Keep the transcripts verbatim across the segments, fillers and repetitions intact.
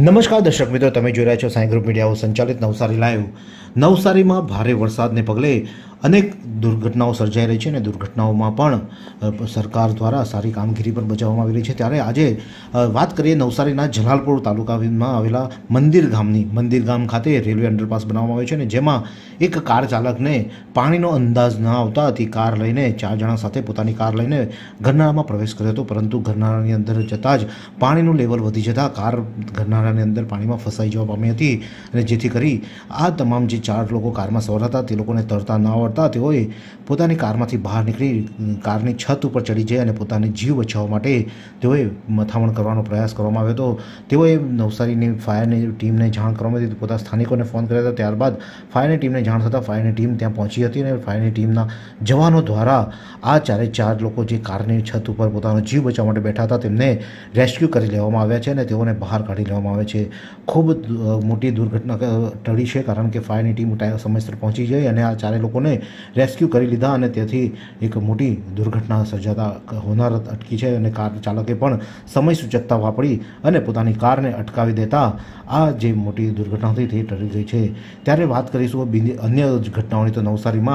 नमस्कार दर्शक मित्रों, तमे जोई रह्या छो साई ग्रुप मीडिया संचालित नवसारी लाइव। नवसारी में भारे वरसाद ने पगले अनेक दुर्घटनाओं सर्जाई रही है। दुर्घटनाओं में पण सरकार द्वारा सारी कामगीरी पर बजाववामां आवी रही है। त्यारे आजे बात करिए नवसारी जलालपुर तालुका में आवेला मंदिर गामनी। मंदिर गाम खाते रेलवे अंडरपास बनाववामां आव्यो छे, जेमां एक कार चालक ने पाणीनो अंदाज न आवता कार लईने चार जणा साथे पोतानी कार लईने गरनाळामां प्रवेश कर्यो हतो, परंतु गरनाळानी अंदर जतां ज पाणीनुं लेवल वधी जतां कार गरनाळानी अंदर पाणीमां फसाई जवा पामी हती, अने जेथी करी आ तमाम जे चार लोको कारमां सवार हता ते लोकोने तरता न पोतानी कारमांथी बहार निकली कारनी छत पर चढ़ी जाए और पोताने जीव बचाववा माटे तेओए मथामण करवानो प्रयास करवामां आव्यो हतो। तेओए नवसारीनी फायरनी टीमने जाण करवामां आवी हती, पोताना स्थानिकोने फोन कर्यो हतो। त्यारबाद फायरनी टीमने जाण थतां फायरनी टीम त्यां पहोंची हती अने फायरनी टीमना जवानो द्वारा आ चारे चार लोको जे कारनी छत पर पोतानो जीव बचाववा माटे बेठा हता तेमने रेस्क्यू करी लेवामां आव्या छे अने तेओने बहार काढी लेवामां आव्या छे। खूब मोटी दुर्घटना टळी छे, कारण के फायरनी टीम समयसर पहोंची गई अने आ चारे लोकोने रेस्क्यू कर लीधा। एक मोटी दुर्घटना सर्जाता होनार अटकी है और कार चालके पण समय सूचकता वापरी और पोतानी कार ने अटकावी देता आ जे मोटी दुर्घटना थी ते टळी गई है। त्यारे बात करीशुं बीजी अन्य घटनाओं तो नवसारी में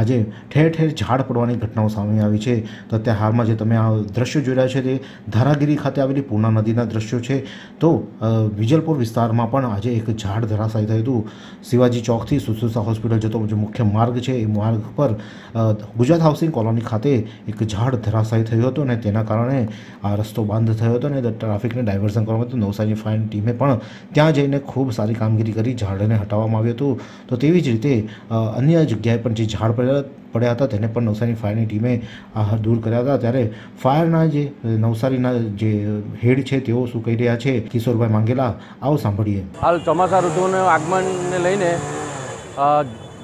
आज ठेर ठेर झाड़ पड़वानी घटनाओं सामे आवी छे। तो अत्यार हाल में जो तमे आ दृश्य जोई रह्या छो ते धारागिरी खाते आवेली पूर्णा नदीना दृश्यो छे। तो विजलपुर विस्तार में पण आज एक झाड़ धराशायी थयुं हतुं। शिवाजी चौक थी सुसुसा होस्पिटल जतो जो मुख्य मार्ग है मार्ग पर गुजरात हाउसिंग कॉलोनी खाते एक झाड़ धराशायी थयो हतो ने तेना कारणे आ रस्तो बंध थयो हतो ने ट्राफिक ने डायवर्जन करवामां आव्युं। नवसारी फायर टीमे पण त्यां जईने खूब सारी कामगीरी करी झाड़ने हटाववामां आव्युं हतुं। तो तेवी ज रीते अन्य जग्याए पण जे झाड़ पड्या पड़ा था तेने पण नवसारी फायरनी टीमे दूर कर्या था। त्यारे फायरना जे नवसारीना जे हेड छे तेओ शुं कही रह्या छे, किशोरभाई मांगेला, आओ सांभळीए। हाल चोमासा ऋतुने आगमनने लईने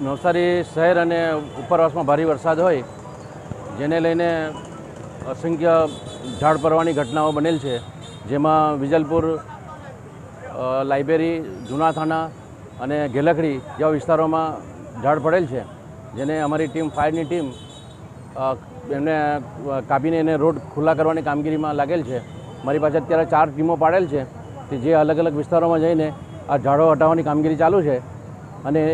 નવસારી શહેર અને ઉપરવાસમાં ભારે વરસાદ હોય જેને લઈને અસંખ્ય ઝાડ પડવાની ઘટનાઓ બનેલ છે, જેમાં વિજલપુર, લાઇબ્રેરી, જૂના થાના અને ગેલખડી જેવા વિસ્તારોમાં ઝાડ પડેલ છે, જેને અમારી ટીમ ફાયરની ટીમ એમને કાપીને એને રોડ ખુલ્લા કરવાની કામગીરીમાં લાગેલ છે। મારી પાસે અત્યારે ચાર ટીમો પાડેલ છે કે જે અલગ અલગ વિસ્તારોમાં જઈને આ ઝાડો હટાવવાની કામગીરી ચાલુ છે અને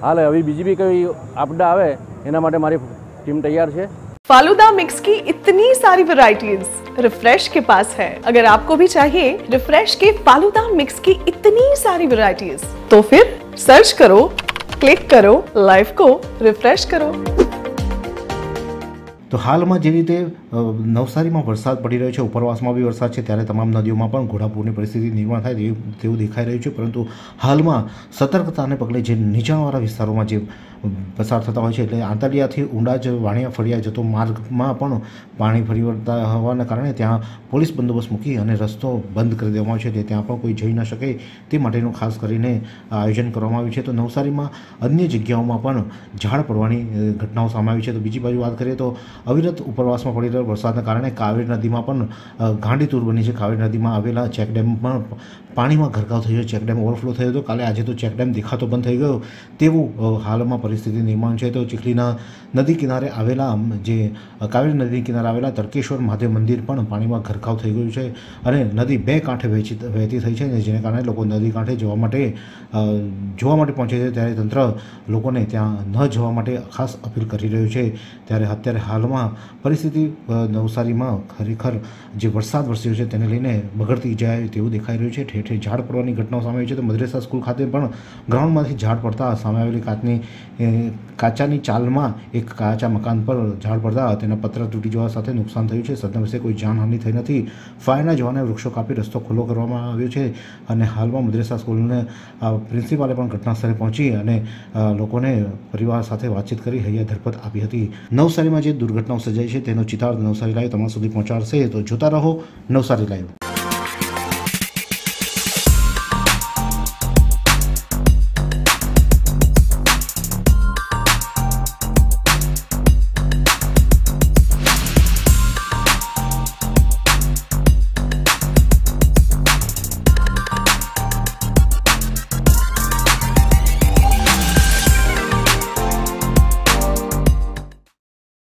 हाल अभी बीजी भी कोई आपदा आवे एना माटे मारी टीम तैयार है। फालूदा मिक्स की इतनी सारी वैरायटीज रिफ्रेश के पास है। अगर आपको भी चाहिए रिफ्रेश के फालूदा मिक्स की इतनी सारी वैरायटीज तो फिर सर्च करो, क्लिक करो, लाइफ को रिफ्रेश करो। तो हाल में जी रीते नवसारी में वरसाद पड़ी रो है, उपरवास में भी वरसाद है, त्यारे तमाम नदियों में घोड़ापूर की परिस्थिति निर्माण थाय तेवुं देखाई रह्युं छे। परंतु हाल में सतर्कता ने पगले जे नीचाणवाळा विस्तारों में जो पसार थता होय छे एटले आंतलियाथी ऊंडा ज वाणिया फरिया जतो मार्ग में पण पाणी फरी वळता होवाना कारणे त्यां पोलीस बंदोबस्त मूकी अने रस्तो बंद करी देवामां आव्यो छे। त्यां पण कोई जई न शके ते माटेनुं खास करीने आयोजन करवामां आव्युं छे। तो नवसारी में अन्य जग्याओमां पण झाड़ पड़वानी घटनाओं सामे आवी छे। तो बीजी बाजु वात करीए तो अविरत उपरवास में पड़ी रहा वरसादना कारणे कावेरी नदी में पण गांडीतूर बनी है। कावेरी नदी में आवेला चेकडेम पण पानी में गरकाव थयो, चेकडेम ओवरफ्लो थयो हतो। काले आजे तो चेकडेम देखातो बंद थई गयो तेवुं हाल में परिस्थिति निर्माण है। तो चिखलीना नदी किनारे आवेला जे कावेरी नदी किनारे आवेला तर्केश्वर महादेव मंदिर पण पानी में गरकाव थई गयुं छे अने नदी बे कांठे वहेंची वहेती थई छे, जेने कारणे लोको नदी कांठे जवा माटे जोवा माटे पहोंचे छे। त्यारे तंत्र लोकोने त्यां न जवा माटे खास अपील करी रह्युं छे। त्यारे हत्यारे हाल में परिस्थिति नवसारी में खरेखर जो वरसाद वरस्यो छे तेने लईने बगड़ती जाए तेवुं देखाई रह्युं छे। ठेर ठेर झाड़ पड़वानी घटनाओं सामे आवी छे। तो मदरसा स्कूल खाते पण ग्राउंडमांथी झाड़ पड़ता सामे आवेली काचनी काचानी चाल में एक काचा मकान पर झाड़ पड़ता तेना पत्रा तूटी जवा साथे नुकसान थयुं छे। सदनसीबे कोई जानहानि थई नथी। फायरना जवानोए वृक्षो कापी रस्तो खुल्लो करवामां आव्यो छे अने हाल में मदरसा स्कूलने प्रिंसिपाले पण घटनास्थळे पहोंची अने लोकोने परिवार साथे वातचीत करी हૈया धरपत आपी हती। नवसारी में जो दुर्घटनाओं सर्जाई है तेनो चितार नवसारी लाइव तमाम सुधी पहोंचाड़शे। तो जोता रहो नवसारी लाइव।